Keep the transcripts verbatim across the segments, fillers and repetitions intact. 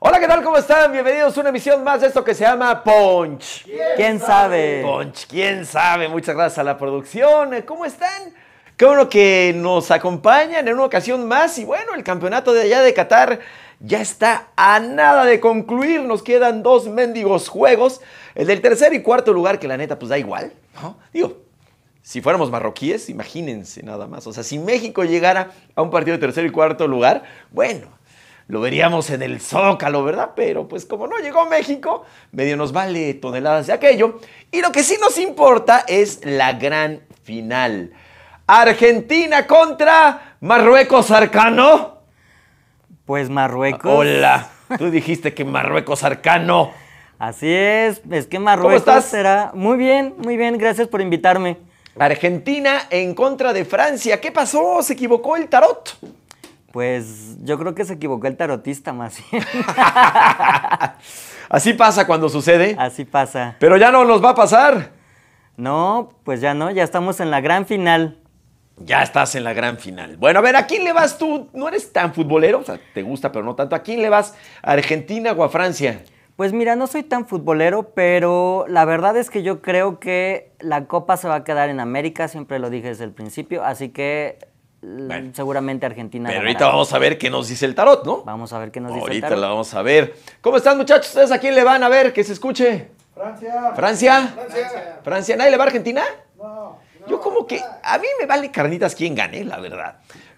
Hola, ¿qué tal? ¿Cómo están? Bienvenidos a una emisión más de esto que se llama Ponch. ¿Quién sabe? Ponch, ¿quién sabe? Muchas gracias a la producción. ¿Cómo están? Qué bueno que nos acompañan en una ocasión más. Y bueno, el campeonato de allá de Qatar ya está a nada de concluir. Nos quedan dos mendigos juegos. El del tercer y cuarto lugar, que la neta, pues da igual, ¿no? Digo, si fuéramos marroquíes, imagínense nada más. O sea, si México llegara a un partido de tercer y cuarto lugar, bueno, lo veríamos en el Zócalo, ¿verdad? Pero pues como no llegó México, medio nos vale toneladas de aquello. Y lo que sí nos importa es la gran final. Argentina contra Marruecos, Arcano. Pues Marruecos. Hola, tú dijiste que Marruecos, Arcano. Así es, es que Marruecos ¿Cómo estás? será... Muy bien, muy bien, gracias por invitarme. Argentina en contra de Francia. ¿Qué pasó? ¿Se equivocó el tarot? Pues yo creo que se equivocó el tarotista más bien. Así pasa cuando sucede. Así pasa. Pero ya no nos va a pasar. No, pues ya no, ya estamos en la gran final. Ya estás en la gran final. Bueno, a ver, ¿a quién le vas tú? No eres tan futbolero, o sea, te gusta, pero no tanto. ¿A quién le vas? ¿A Argentina o a Francia? Pues mira, no soy tan futbolero, pero la verdad es que yo creo que la Copa se va a quedar en América, siempre lo dije desde el principio, así que bueno, seguramente Argentina. Pero ganará. Ahorita vamos a ver qué nos dice el tarot, ¿no? Vamos a ver qué nos ahorita dice el tarot. Ahorita la vamos a ver. ¿Cómo están, muchachos? ¿Ustedes a quién le van? A ver, que se escuche. Francia. ¿Francia? Francia. Francia. ¿Nadie le va a Argentina? No. no yo como que... A mí me vale carnitas quién gane, la verdad.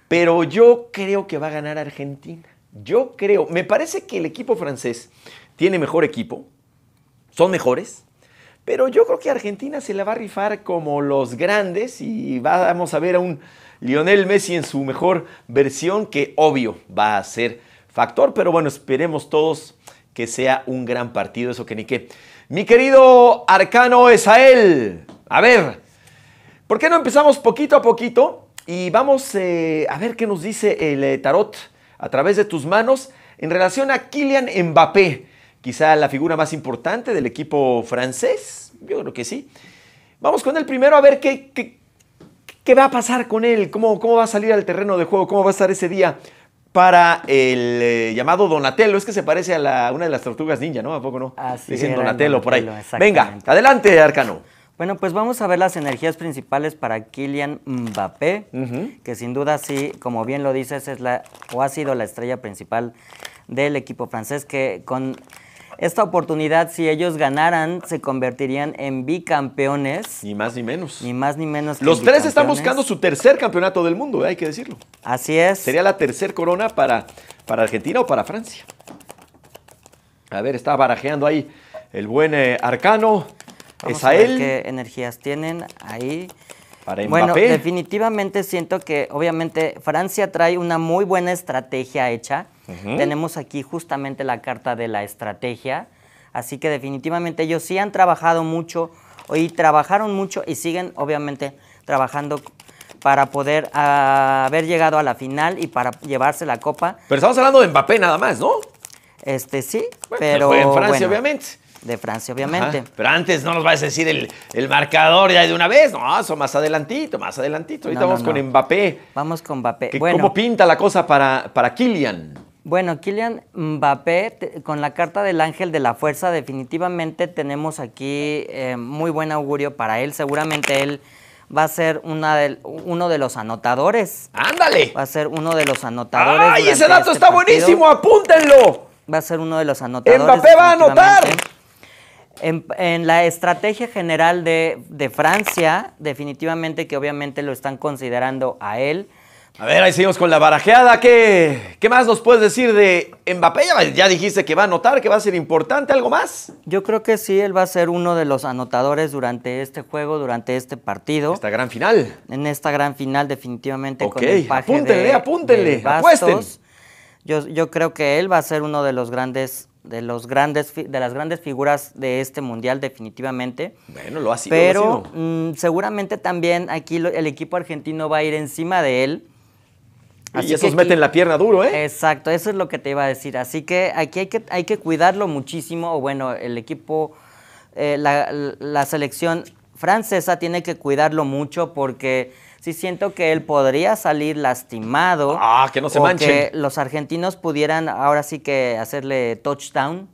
Pero yo creo que va a ganar Argentina. Yo creo. Me parece que el equipo francés tiene mejor equipo. Son mejores. Pero yo creo que Argentina se la va a rifar como los grandes. Y vamos a ver a un Lionel Messi en su mejor versión, que obvio va a ser factor. Pero bueno, esperemos todos que sea un gran partido. Eso que ni qué. Mi querido Arcano Ezael, a ver, ¿por qué no empezamos poquito a poquito? Y vamos eh, a ver qué nos dice el eh, tarot a través de tus manos en relación a Kylian Mbappé, quizá la figura más importante del equipo francés, yo creo que sí. Vamos con él primero a ver qué, qué, qué va a pasar con él, cómo, cómo va a salir al terreno de juego, cómo va a estar ese día para el eh, llamado Donatello. Es que se parece a la, una de las tortugas ninja, ¿no? ¿A poco no? Así Dicen Donatello, Donatello por ahí. Venga, adelante, Arcano. Bueno, pues vamos a ver las energías principales para Kylian Mbappé, uh-huh. que sin duda sí, como bien lo dices, es la, o ha sido la estrella principal del equipo francés, que con esta oportunidad, si ellos ganaran, se convertirían en bicampeones. Ni más ni menos. Ni más ni menos que los tres están buscando su tercer campeonato del mundo, ¿eh? Hay que decirlo. Así es. Sería la tercer corona para, para Argentina o para Francia. A ver, está barajeando ahí el buen eh, Arcano. Vamos a ver qué energías tienen ahí. Para Mbappé. Bueno, definitivamente siento que, obviamente, Francia trae una muy buena estrategia hecha. Uh-huh. Tenemos aquí justamente la carta de la estrategia. Así que definitivamente ellos sí han trabajado mucho y trabajaron mucho y siguen, obviamente, trabajando para poder uh, haber llegado a la final y para llevarse la copa. Pero estamos hablando de Mbappé nada más, ¿no? Este sí, bueno, pero... Fue en Francia, bueno, obviamente. De Francia, obviamente. Ajá, pero antes no nos vas a decir el, el marcador ya de una vez. No, eso más adelantito, más adelantito. Ahorita no, no, vamos no. con Mbappé. Vamos con Mbappé. Bueno, ¿cómo pinta la cosa para, para Kylian? Bueno, Kylian Mbappé, te, con la carta del ángel de la fuerza, definitivamente tenemos aquí eh, muy buen augurio para él. Seguramente él va a ser una de, uno de los anotadores. ¡Ándale! Va a ser uno de los anotadores. ¡Ay, ese dato este está partido. buenísimo! ¡Apúntenlo! Va a ser uno de los anotadores. ¡Mbappé va a anotar! En, en la estrategia general de, de Francia, definitivamente que obviamente lo están considerando a él. A ver, ahí seguimos con la barajeada. ¿Qué, qué más nos puedes decir de Mbappé? Ya, ya dijiste que va a anotar, que va a ser importante. ¿Algo más? Yo creo que sí, él va a ser uno de los anotadores durante este juego, durante este partido. Esta gran final. En esta gran final, definitivamente. Ok, con el paje apúntenle, de, apúntenle, de apuesten. Yo, yo creo que él va a ser uno de los grandes... De, los grandes, de las grandes figuras de este mundial, definitivamente. Bueno, lo ha sido. Pero lo ha sido. Mm, seguramente también aquí lo, el equipo argentino va a ir encima de él. Así y esos aquí, meten la pierna duro, ¿eh? Exacto, eso es lo que te iba a decir. Así que aquí hay que, hay que cuidarlo muchísimo. O bueno, el equipo, eh, la, la selección francesa tiene que cuidarlo mucho porque sí siento que él podría salir lastimado. Ah, que no se manche. Que los argentinos pudieran ahora sí que hacerle touchdown.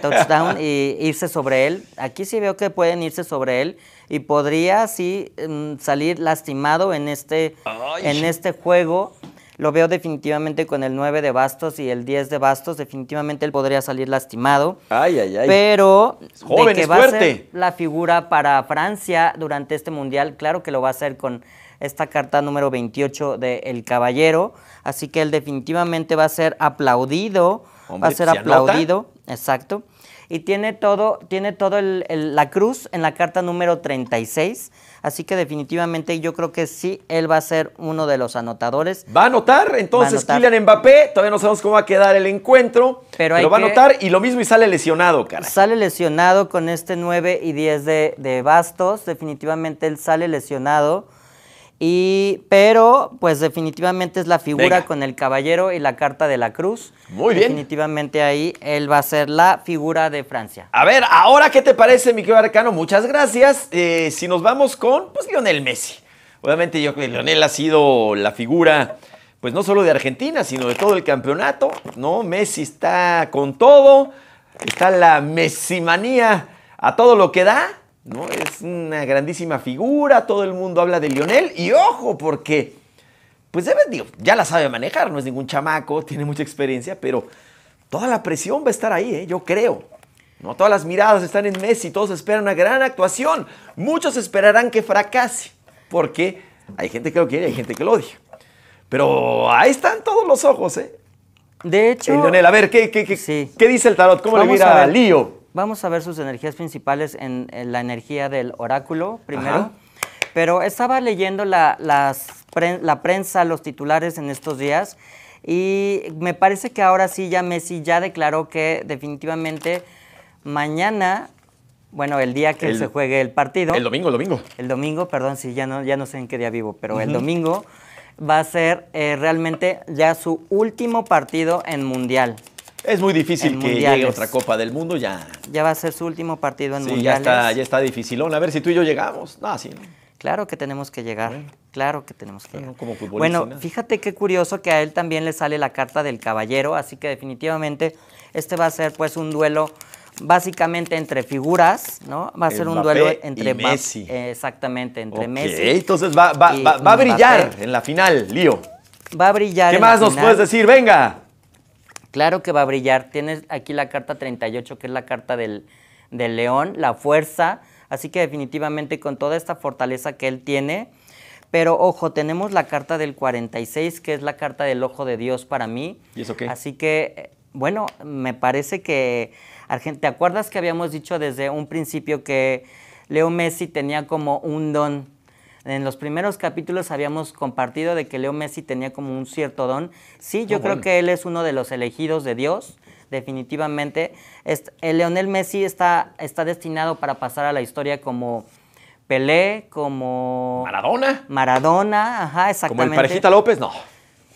Touchdown y irse sobre él. Aquí sí veo que pueden irse sobre él y podría sí salir lastimado en este, en este juego. Lo veo definitivamente con el nueve de Bastos y el diez de Bastos. Definitivamente él podría salir lastimado. Ay, ay, ay. Pero joven, de que va fuerte. A ser la figura para Francia durante este Mundial, claro que lo va a hacer con esta carta número veintiocho de El Caballero. Así que él definitivamente va a ser aplaudido. Hombre, va a ser aplaudido. Anota. Exacto. Y tiene todo, tiene todo el, el, la cruz en la carta número treinta y seis. Así que definitivamente yo creo que sí, él va a ser uno de los anotadores. Va a anotar, entonces, va a anotar. Kylian Mbappé. Todavía no sabemos cómo va a quedar el encuentro. Pero, pero va a anotar y lo mismo y sale lesionado, cara. Sale lesionado con este nueve y diez de, de Bastos. Definitivamente él sale lesionado. Y, pero, pues definitivamente es la figura. Venga. Con el caballero y la carta de la cruz. Muy bien. Definitivamente ahí él va a ser la figura de Francia. A ver, ahora, ¿qué te parece, mi querido Arcano? Muchas gracias. Eh, si nos vamos con, pues, Lionel Messi. Obviamente yo creo que Lionel ha sido la figura, pues, no solo de Argentina, sino de todo el campeonato, ¿no? Messi está con todo, está la mesimanía a todo lo que da. ¿No? Es una grandísima figura, todo el mundo habla de Lionel y ojo porque, pues debe, digo, ya la sabe manejar, no es ningún chamaco, tiene mucha experiencia, pero toda la presión va a estar ahí, ¿eh? Yo creo. ¿No? Todas las miradas están en Messi, todos esperan una gran actuación, muchos esperarán que fracase, porque hay gente que lo quiere, hay gente que lo odia. Pero ahí están todos los ojos, ¿eh? De hecho... El Lionel, a ver, ¿qué, qué, qué, sí. ¿qué dice el tarot? ¿Cómo le mira a Lío? Vamos a ver sus energías principales en, en la energía del oráculo primero. Ajá. Pero estaba leyendo la, las pre, la prensa, los titulares en estos días y me parece que ahora sí ya Messi ya declaró que definitivamente mañana, bueno, el día que el, se juegue el partido. El domingo, el domingo. El domingo, perdón, sí, ya no, ya no sé en qué día vivo, pero uh-huh. el domingo va a ser eh, realmente ya su último partido en Mundial. Es muy difícil que llegue otra Copa del Mundo, ya... Ya va a ser su último partido en Mundiales. Ya está, ya está dificilón. A ver si tú y yo llegamos. No, sí, no. Claro que tenemos que llegar. Bueno. Claro que tenemos que llegar. Como futbolista, bueno, nada. Fíjate qué curioso que a él también le sale la carta del caballero, así que definitivamente este va a ser pues un duelo básicamente entre figuras, ¿no? Va a ser Mbappé un duelo entre... Y Messi. Eh, exactamente, entre okay. Messi. Entonces va, va, va, va a brillar Mbappé. En la final, Lío. Va a brillar. ¿Qué en más la nos final? Puedes decir? Venga. Claro que va a brillar. Tienes aquí la carta treinta y ocho, que es la carta del, del león, la fuerza. Así que definitivamente con toda esta fortaleza que él tiene. Pero, ojo, tenemos la carta del cuarenta y seis, que es la carta del ojo de Dios para mí. ¿Y eso qué? Así que, bueno, me parece que... ¿Te acuerdas que habíamos dicho desde un principio que Leo Messi tenía como un don? En los primeros capítulos habíamos compartido de que Leo Messi tenía como un cierto don. Sí, yo oh, creo bueno. que él es uno de los elegidos de Dios, definitivamente. Este, el Lionel Messi está, está destinado para pasar a la historia como Pelé, como... ¿Maradona? Maradona, ajá, exactamente. ¿Como el Parejita López? No.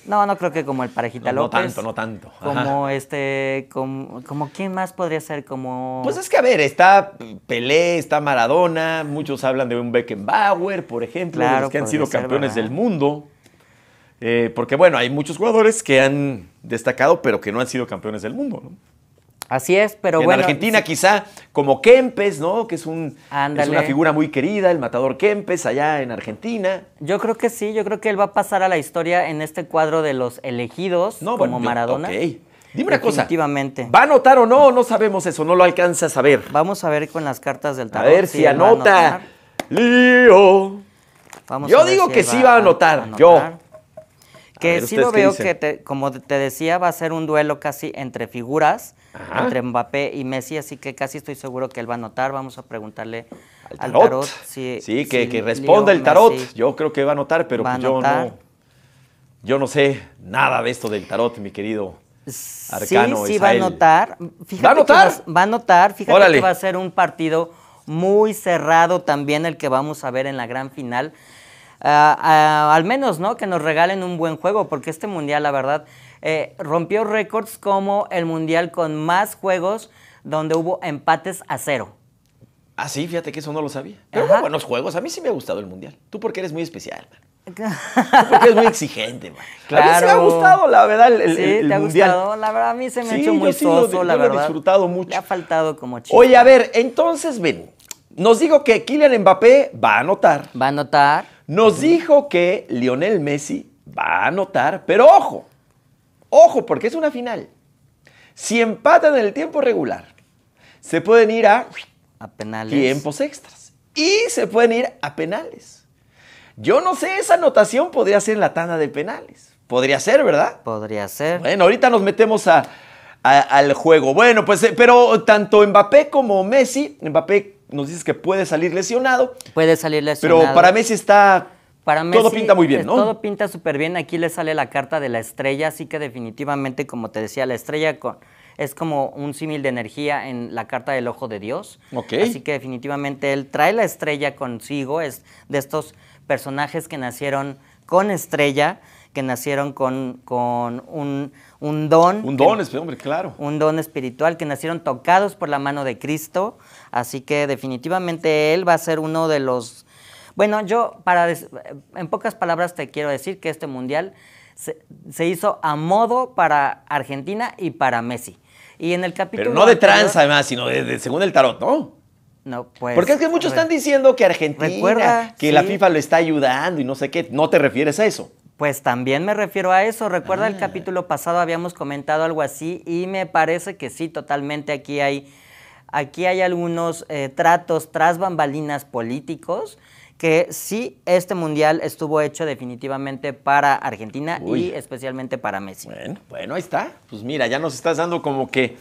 No, no creo que como el Parejita no, López. No tanto, no tanto. Ajá. Como este, como, como quién más podría ser como... Pues es que a ver, está Pelé, está Maradona, muchos hablan de un Beckenbauer, por ejemplo, claro, de los que han sido campeones del mundo. Eh, porque bueno, hay muchos jugadores que han destacado, pero que no han sido campeones del mundo, ¿no? Así es, pero en bueno... En Argentina sí. Quizá como Kempes, ¿no? Que es, un, es una figura muy querida, el matador Kempes allá en Argentina. Yo creo que sí, yo creo que él va a pasar a la historia en este cuadro de los elegidos no, como bueno, Maradona. Yo, ok. Dime una cosa, ¿va a anotar o no? No sabemos eso, no lo alcanza a saber. Vamos a ver con las cartas del tarot. A ver si, si anota. Lío. Vamos yo a digo si que sí va a anotar, a anotar. yo. Que ver, sí lo veo que, te, como te decía, va a ser un duelo casi entre figuras, ajá. entre Mbappé y Messi, así que casi estoy seguro que él va a anotar. Vamos a preguntarle al tarot. Al tarot si, sí, que, si que responda Leo el tarot. Messi. Yo creo que va a anotar, pero a yo, anotar. No, yo no sé nada de esto del tarot, mi querido Arcano Ezael. Sí, sí va a anotar. Fíjate ¿Va a anotar? Va, va a anotar. Fíjate Órale. Que va a ser un partido muy cerrado también el que vamos a ver en la gran final. Uh, uh, al menos, ¿no? Que nos regalen un buen juego, porque este Mundial, la verdad, eh, rompió récords como el Mundial con más juegos donde hubo empates a cero. Ah, sí, fíjate que eso no lo sabía. Pero hubo buenos juegos. A mí sí me ha gustado el Mundial. Tú porque eres muy especial, man. Porque es muy exigente, man. Claro. A mí se me ha gustado, la verdad, el, el, sí, el te mundial. Ha gustado, la verdad, a mí se me sí, ha hecho muy soso, sí la yo verdad. Lo he disfrutado mucho. Le ha faltado como chico. Oye, a ver, entonces, ven, nos dijo que Kylian Mbappé va a anotar. Va a anotar. Nos sí. dijo que Lionel Messi va a anotar, pero ojo, ojo, porque es una final. Si empatan en el tiempo regular, se pueden ir a, a penales. Tiempos extras y se pueden ir a penales. Yo no sé, esa anotación podría ser en la tanda de penales. Podría ser, ¿verdad? Podría ser. Bueno, ahorita nos metemos a, a, al juego. Bueno, pues, pero tanto Mbappé como Messi, Mbappé nos dice que puede salir lesionado. Puede salir lesionado. Pero para Messi está... Para Messi, todo pinta muy bien, ¿no? Todo pinta súper bien. Aquí le sale la carta de la estrella, así que definitivamente, como te decía, la estrella con... es como un símil de energía en la carta del ojo de Dios. Okay. Así que definitivamente él trae la estrella consigo, es de estos personajes que nacieron con estrella, que nacieron con, con un, un don. Un don, que, hombre, claro. Un don espiritual, que nacieron tocados por la mano de Cristo. Así que definitivamente él va a ser uno de los... Bueno, yo para en pocas palabras te quiero decir que este mundial se, se hizo a modo para Argentina y para Messi. Y en el capítulo... Pero no de tranza, además, sino de, de, según el tarot, ¿no? No, pues... Porque es que muchos están diciendo que Argentina, recuerda, que sí. la FIFA lo está ayudando y no sé qué. ¿No te refieres a eso? Pues también me refiero a eso. Recuerda, ah. el capítulo pasado habíamos comentado algo así y me parece que sí, totalmente aquí hay, aquí hay algunos eh, tratos tras bambalinas políticos que sí, este mundial estuvo hecho definitivamente para Argentina. Uy. Y especialmente para Messi. Bueno, bueno, ahí está. Pues mira, ya nos estás dando como que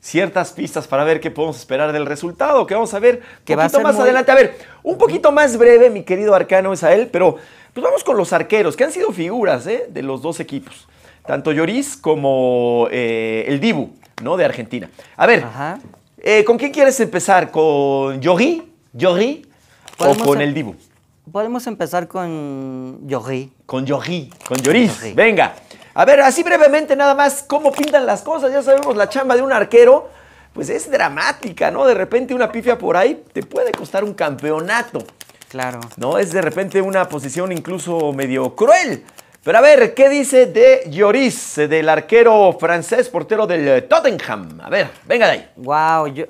ciertas pistas para ver qué podemos esperar del resultado, que vamos a ver que un poquito más muy... adelante. A ver, un poquito más breve, mi querido Arcano Ezael, pero pues vamos con los arqueros, que han sido figuras ¿eh? de los dos equipos, tanto Lloris como eh, el Dibu, ¿no? De Argentina. A ver, eh, ¿con quién quieres empezar? ¿Con Lloris? ¿Lloris? ¿O con el Dibu? Podemos empezar con Lloris. Con Lloris, con Lloris, venga. A ver, así brevemente nada más, ¿cómo pintan las cosas? Ya sabemos, la chamba de un arquero, pues es dramática, ¿no? De repente una pifia por ahí te puede costar un campeonato. Claro. No, es de repente una posición incluso medio cruel. Pero a ver, ¿qué dice de Lloris, del arquero francés, portero del Tottenham? A ver, venga de ahí. Wow, yo,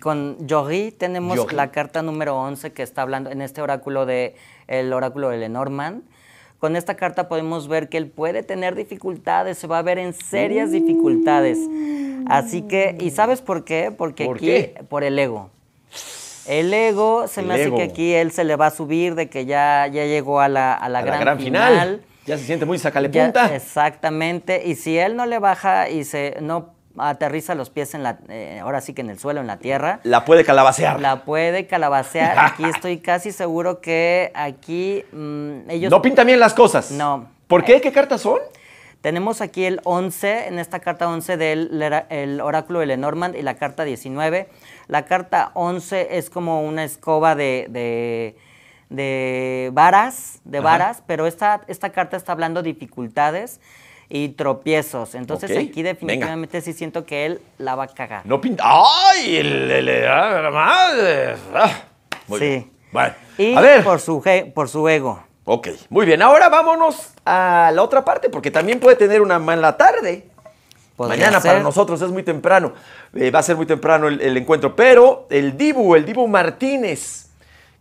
con Lloris tenemos Lloris. la carta número once que está hablando en este oráculo de, el oráculo de Lenormand. Con esta carta podemos ver que él puede tener dificultades, se va a ver en serias dificultades. Así que, ¿y sabes por qué? Porque ¿Por aquí, qué? por el ego. El ego, se el me hace ego. que aquí él se le va a subir de que ya, ya llegó a la, a la, a gran, la gran final. final. Ya se siente muy sacale punta. Ya, exactamente, y si él no le baja y se no aterriza los pies en la, eh, ahora sí que en el suelo, en la tierra. La puede calabacear. La puede calabacear. Aquí estoy casi seguro que aquí mmm, ellos... No pintan bien las cosas. No. ¿Por qué? ¿Qué cartas son? Tenemos aquí el once, en esta carta once del el oráculo de Lenormand y la carta diecinueve. La carta once es como una escoba de... de de varas, de varas, Ajá. pero esta, esta carta está hablando de dificultades y tropiezos. Entonces okay, aquí definitivamente venga. sí siento que él la va a cagar. No pinta... ¡Ay! Le, le, la madre. Ah, muy sí. bien. Vale. Y a ver. Por, su, por su ego. Ok, muy bien. Ahora vámonos a la otra parte, porque también puede tener una mala tarde. Podría Mañana ser. para nosotros es muy temprano. Eh, va a ser muy temprano el, el encuentro. Pero el Dibu, el Dibu Martínez...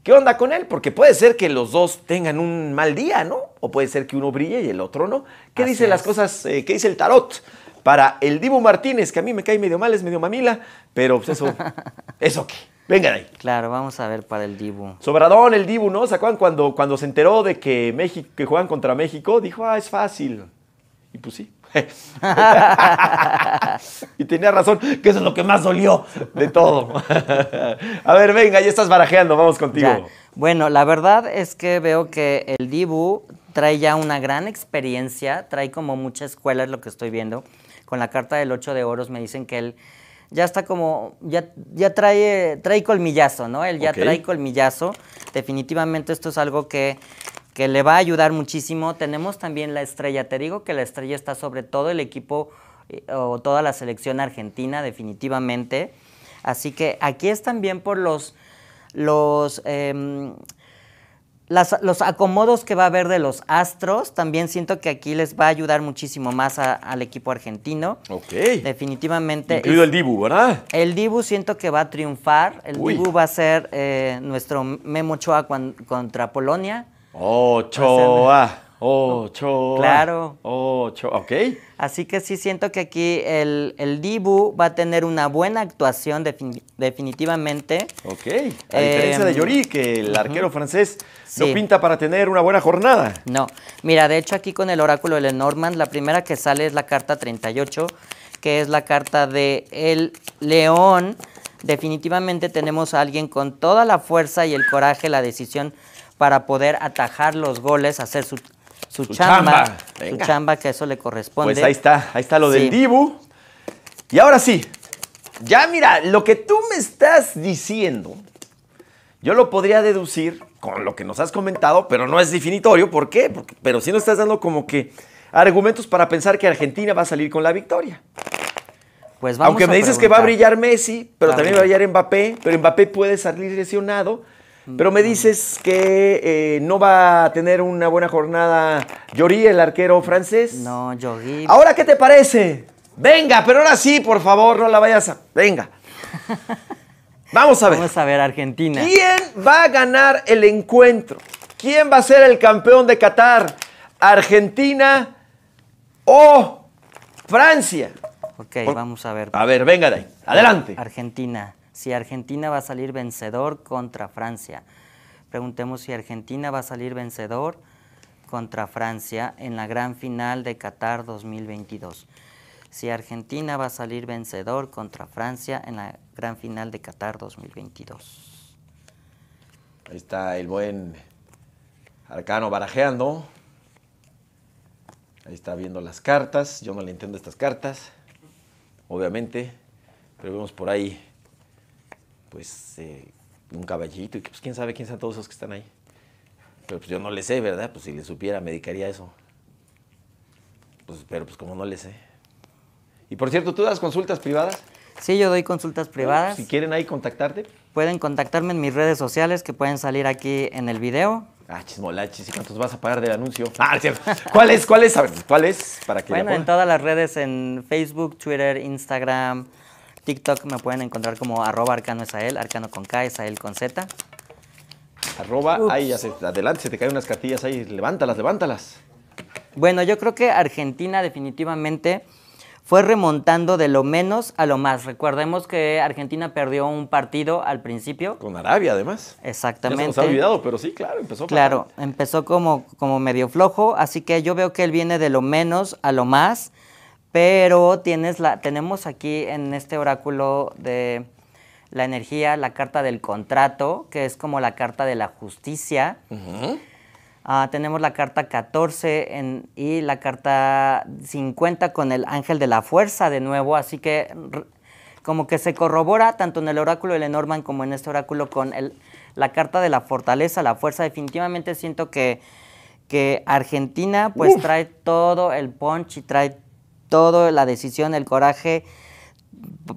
¿Qué onda con él? Porque puede ser que los dos tengan un mal día, ¿no? O puede ser que uno brille y el otro no. ¿Qué Así dicen es. las cosas? Eh, ¿Qué dice el tarot? Para el Dibu Martínez, que a mí me cae medio mal, es medio mamila, pero pues eso, eso qué. Venga de ahí. Claro, vamos a ver para el Dibu. Sobradón el Dibu, ¿no? ¿Se acuerdan cuando, cuando se enteró de que, México, que juegan contra México? Dijo, ah, es fácil. Y pues sí. Y tenía razón, que eso es lo que más dolió de todo. A ver, venga, ya estás barajeando, vamos contigo. Ya. Bueno, la verdad es que veo que el Dibu trae ya una gran experiencia, trae como mucha escuela, es lo que estoy viendo. Con la carta del ocho de oros me dicen que él ya está como, ya, ya trae, trae colmillazo, ¿no? Él ya okay. trae colmillazo. Definitivamente esto es algo que... que le va a ayudar muchísimo. Tenemos también la estrella. Te digo que la estrella está sobre todo el equipo o toda la selección argentina, definitivamente. Así que aquí es también por los, los eh, Las, los acomodos que va a haber de los astros, también siento que aquí les va a ayudar muchísimo más a, al equipo argentino. Ok. Definitivamente. Incluido el Dibu, ¿verdad? El Dibu siento que va a triunfar. El Uy. Dibu va a ser eh, nuestro Memo Ochoa con, contra Polonia. Ochoa. Ochoa. Claro. Ochoa. Ok. Así que sí siento que aquí el, el Dibu va a tener una buena actuación defin, definitivamente. Ok. A eh, diferencia de Lloris, que el arquero uh-huh. francés sí. no pinta para tener una buena jornada. No. Mira, de hecho aquí con el oráculo de Lenormand, la primera que sale es la carta treinta y ocho, que es la carta de el león. Definitivamente tenemos a alguien con toda la fuerza y el coraje, la decisión para poder atajar los goles, hacer su... Su, su chamba, chamba. su chamba, que eso le corresponde. Pues ahí está, ahí está lo sí. del Dibu. Y ahora sí, ya mira, lo que tú me estás diciendo, yo lo podría deducir con lo que nos has comentado, pero no es definitorio. ¿Por qué? Porque, pero sí nos estás dando como que argumentos para pensar que Argentina va a salir con la victoria. Pues vamos Aunque a me dices preguntar. que va a brillar Messi, pero también va a brillar Mbappé, pero Mbappé puede salir lesionado. Pero me dices que eh, no va a tener una buena jornada Lloris, el arquero francés. No, Lloris. ¿Ahora qué te parece? Venga, pero ahora sí, por favor, no la vayas a... Venga. Vamos a ver. Vamos a ver, Argentina. ¿Quién va a ganar el encuentro? ¿Quién va a ser el campeón de Qatar? ¿Argentina o Francia? Ok, por... vamos a ver. A ver, venga de ahí. Adelante. Argentina. Si Argentina va a salir vencedor contra Francia. Preguntemos si Argentina va a salir vencedor contra Francia en la gran final de Qatar dos mil veintidós. Si Argentina va a salir vencedor contra Francia en la gran final de Qatar dos mil veintidós. Ahí está el buen Arcano barajeando. Ahí está viendo las cartas. Yo no le entiendo estas cartas, obviamente, pero vemos por ahí pues eh, un caballito, y pues quién sabe quién son todos esos que están ahí. Pero pues yo no le sé, ¿verdad? Pues si le supiera me dedicaría a eso. Pues, pero pues como no le sé. Y por cierto, ¿tú das consultas privadas? Sí, yo doy consultas privadas. Pues, si quieren ahí contactarte. Pueden contactarme en mis redes sociales que pueden salir aquí en el video. Ah, chismolachis, ¿y cuántos vas a pagar del anuncio? Ah, cierto. ¿Cuál es? ¿Cuál es? A ver, ¿cuál es? Para que bueno, en todas las redes, en Facebook, Twitter, Instagram, TikTok me pueden encontrar como arroba Arcano Ezael, Arcano con K, Ezael con Z. Arroba, Ups. ahí, se, adelante, se te caen unas cartillas ahí, levántalas, levántalas. Bueno, yo creo que Argentina definitivamente fue remontando de lo menos a lo más. Recordemos que Argentina perdió un partido al principio. Con Arabia, además. Exactamente. Ya se nos ha olvidado, pero sí, claro, empezó. Claro, bastante. empezó como, como medio flojo, así que yo veo que él viene de lo menos a lo más. Pero tienes la, tenemos aquí en este oráculo de la energía la carta del contrato, que es como la carta de la justicia. Uh-huh. uh, tenemos la carta catorce en, y la carta cincuenta con el ángel de la fuerza de nuevo. Así que como que se corrobora tanto en el oráculo de Lenormand como en este oráculo con el, la carta de la fortaleza, la fuerza. Definitivamente siento que, que Argentina pues uh. trae todo el punch y trae todo. Todo, la decisión, el coraje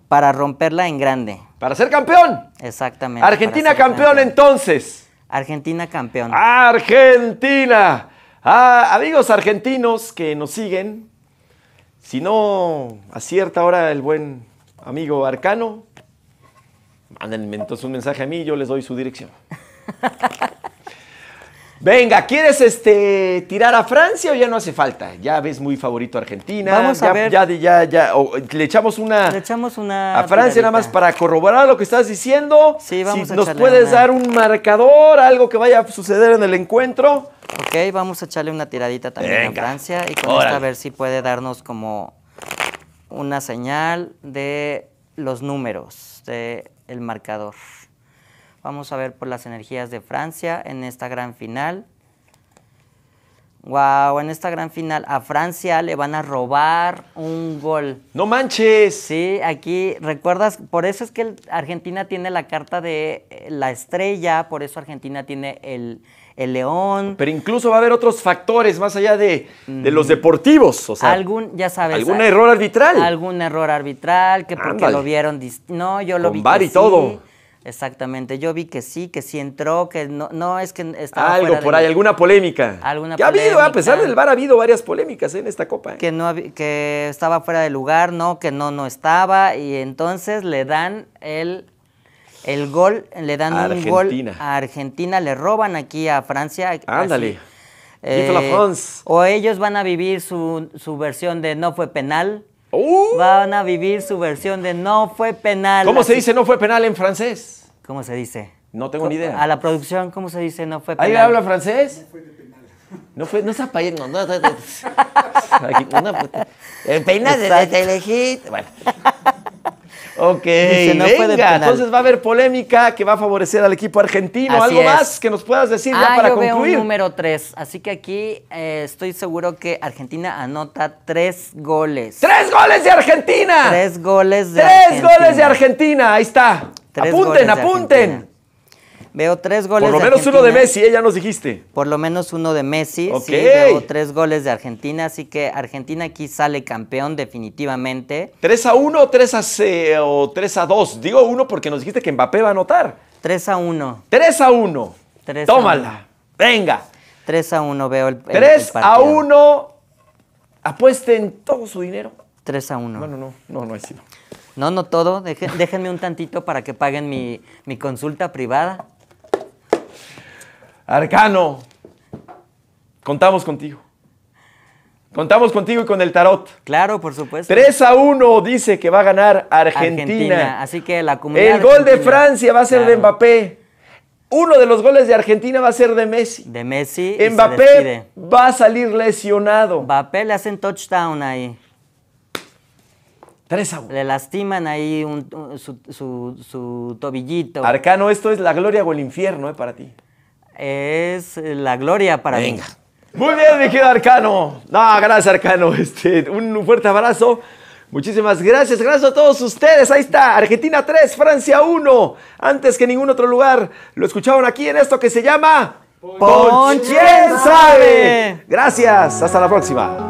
para romperla en grande. Para ser campeón. Exactamente. Argentina campeón, campeón entonces. Argentina campeón. Argentina. Ah, amigos argentinos que nos siguen, si no acierta ahora el buen amigo Arcano, mándenme entonces un mensaje a mí y yo les doy su dirección. Venga, ¿quieres este, tirar a Francia o ya no hace falta? Ya ves muy favorito a Argentina. Vamos a ya, ver. Ya, ya, ya, oh, le echamos una. Le echamos una. A Francia tiradita. Nada más para corroborar lo que estás diciendo. Sí, vamos si a nos puedes una. dar un marcador, algo que vaya a suceder en el encuentro. Ok, vamos a echarle una tiradita también Venga. a Francia y con Órale. esto a ver si puede darnos como una señal de los números del marcador. Vamos a ver por las energías de Francia en esta gran final. Wow, en esta gran final a Francia le van a robar un gol. ¡No manches! Sí, aquí, ¿recuerdas? Por eso es que Argentina tiene la carta de la estrella, por eso Argentina tiene el, el león. Pero incluso va a haber otros factores más allá de, de mm. los deportivos. O sea, algún, ya sabes. ¿Algún hay, error arbitral? Algún error arbitral, que porque Ándale. lo vieron. No, yo lo Con vi. Con bar y sí. todo. Exactamente, yo vi que sí, que sí entró, que no, no es que estaba algo fuera por de... ahí, alguna polémica. Alguna que polémica. Ha habido, a pesar del V A R ha habido varias polémicas en esta copa. ¿Eh? Que no, que estaba fuera de lugar, no, que no, no estaba, y entonces le dan el, el gol, le dan a un Argentina. gol a Argentina, le roban aquí a Francia. Ándale. Eh, o ellos van a vivir su, su versión de no fue penal. Uh. Van a vivir su versión de no fue penal. ¿Cómo así se dice no fue penal en francés? ¿Cómo se dice? No tengo ni idea. A la producción, ¿cómo se dice no fue penal? ¿Alguien habla francés? No fue de penal. No fue, no es a país, no, no, no, no. Aquí, no, no, el penal de Telehit. Bueno. Ok, no venga, entonces va a haber polémica que va a favorecer al equipo argentino. Así ¿Algo es. más que nos puedas decir ah, ya para yo concluir? Veo un número tres, así que aquí eh, estoy seguro que Argentina anota tres goles. ¡Tres goles de Argentina! ¡Tres goles de ¡Tres Argentina! ¡Tres goles de Argentina! Ahí está. Tres apunten, apunten. Veo tres goles de Argentina. Por lo menos uno de Messi, ¿eh? Ya nos dijiste. Por lo menos uno de Messi, okay. Sí, veo tres goles de Argentina, así que Argentina aquí sale campeón definitivamente. ¿tres a uno o tres a dos? Digo uno porque nos dijiste que Mbappé va a anotar. tres a uno. tres a uno. Tómala. Venga. tres a uno veo el, el tres a uno. Apuesten todo su dinero. tres a uno. No, no, no, no, no es sino. No, no todo. Dejen, déjenme un tantito para que paguen mi, mi consulta privada. Arcano, contamos contigo. Contamos contigo y con el tarot. Claro, por supuesto. tres a uno dice que va a ganar Argentina. Argentina. Así que la comunidad. El gol Argentina. de Francia va a ser claro. de Mbappé. Uno de los goles de Argentina va a ser de Messi. De Messi. Mbappé va a salir lesionado. Mbappé le hacen touchdown ahí. tres a uno. Le lastiman ahí un, un, su, su, su tobillito. Arcano, esto es la gloria o el infierno, ¿eh? Para ti. Es la gloria para Venga. mí. Muy bien, mi querido Arcano. No, gracias, Arcano. Este, un fuerte abrazo. Muchísimas gracias. Gracias a todos ustedes. Ahí está. Argentina tres, Francia uno. Antes que ningún otro lugar. Lo escucharon aquí en esto que se llama... Ponch Quién Sabe. Gracias. Hasta la próxima.